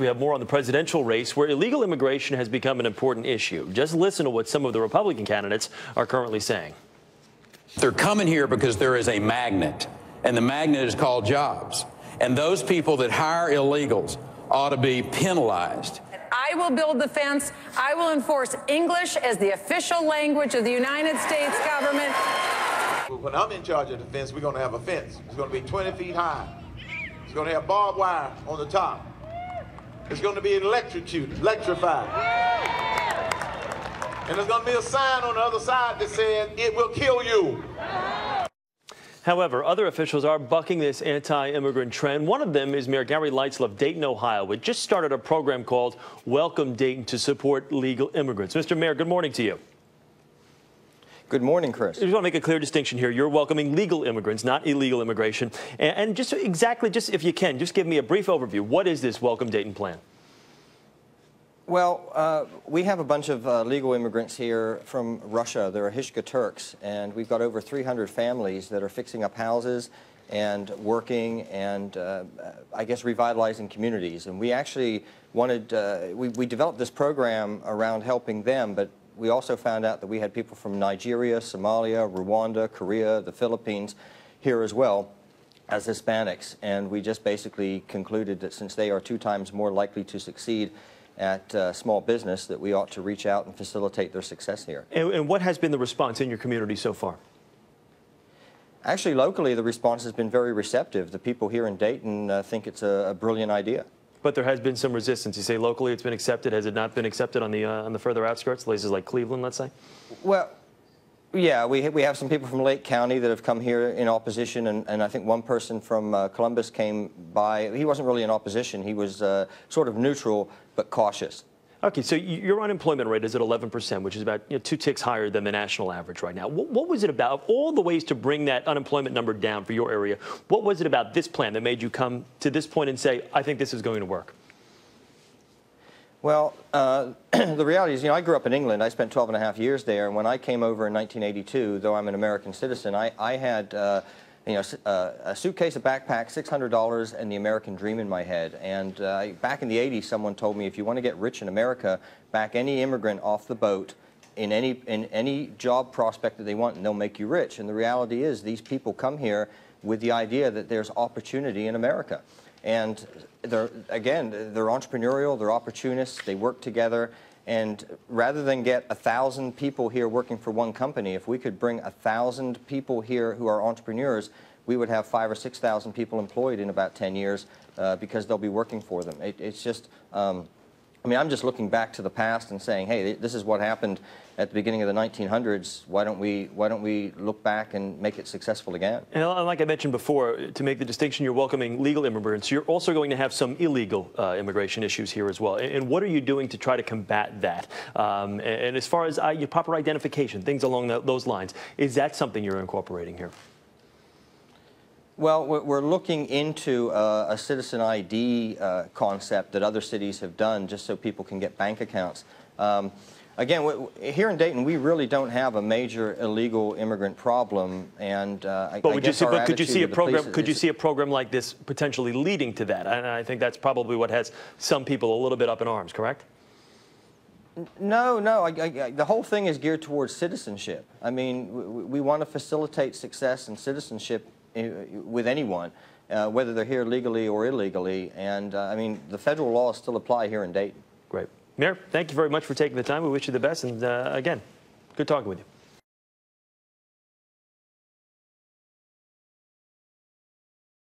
We have more on the presidential race, where illegal immigration has become an important issue. Just listen to what some of the Republican candidates are currently saying. They're coming here because there is a magnet, and the magnet is called jobs. And those people that hire illegals ought to be penalized. I will build the fence. I will enforce English as the official language of the United States government. When I'm in charge of the fence, we're going to have a fence. It's going to be 20 feet high. It's going to have barbed wire on the top. It's going to be electrified. And there's going to be a sign on the other side that says, "It will kill you." However, other officials are bucking this anti-immigrant trend. One of them is Mayor Gary Leitzel of Dayton, Ohio, which just started a program called Welcome Dayton to support legal immigrants. Mr. Mayor, good morning to you. Good morning, Chris. I just want to make a clear distinction here. You're welcoming legal immigrants, not illegal immigration. And just if you can, just give me a brief overview. What is this Welcome Dayton plan? Well, we have a bunch of legal immigrants here from Russia. They're Ahishka Turks, and we've got over 300 families that are fixing up houses and working and, I guess, revitalizing communities. And we actually wanted, we developed this program around helping them, but we also found out that we had people from Nigeria, Somalia, Rwanda, Korea, the Philippines here as well as Hispanics. And we just basically concluded that since they are 2 times more likely to succeed at small business, that we ought to reach out and facilitate their success here. And what has been the response in your community so far? Actually, locally, the response has been very receptive. The people here in Dayton think it's a brilliant idea. But there has been some resistance. You say locally it's been accepted. Has it not been accepted on the further outskirts, places like Cleveland, let's say? Well, yeah, we have some people from Lake County that have come here in opposition, and I think one person from Columbus came by. He wasn't really in opposition. He was sort of neutral but cautious. Okay, so your unemployment rate is at 11%, which is about 2 ticks higher than the national average right now. What was it about, of all the ways to bring that unemployment number down for your area, what was it about this plan that made you come to this point and say, I think this is going to work? Well, the reality is, I grew up in England. I spent 12 and a half years there, and when I came over in 1982, though I'm an American citizen, I had a suitcase, a backpack, $600, and the American dream in my head. And back in the 80s, someone told me, if you want to get rich in America, back any immigrant off the boat in any job prospect that they want, and they'll make you rich. And the reality is, these people come here with the idea that there's opportunity in America. And they're entrepreneurial, they're opportunists, they work together. And rather than get 1,000 people here working for one company, if we could bring 1,000 people here who are entrepreneurs, we would have 5,000 or 6,000 people employed in about 10 years because they'll be working for them. It's just, I mean, I'm just looking back to the past and saying, hey, this is what happened at the beginning of the 1900s. Why don't we look back and make it successful again? And like I mentioned before, to make the distinction, you're welcoming legal immigrants. You're also going to have some illegal immigration issues here as well. And what are you doing to try to combat that? And as far as your proper identification, things along those lines, is that something you're incorporating here? Well, we're looking into a citizen ID concept that other cities have done just so people can get bank accounts. Again, here in Dayton, we really don't have a major illegal immigrant problem. And could you see a program like this potentially leading to that? And I think that's probably what has some people a little bit up in arms, correct? No. The whole thing is geared towards citizenship. I mean, we want to facilitate success and citizenship with anyone, whether they're here legally or illegally. And, I mean, the federal laws still apply here in Dayton. Great. Mayor, thank you very much for taking the time. We wish you the best. And, again, good talking with you.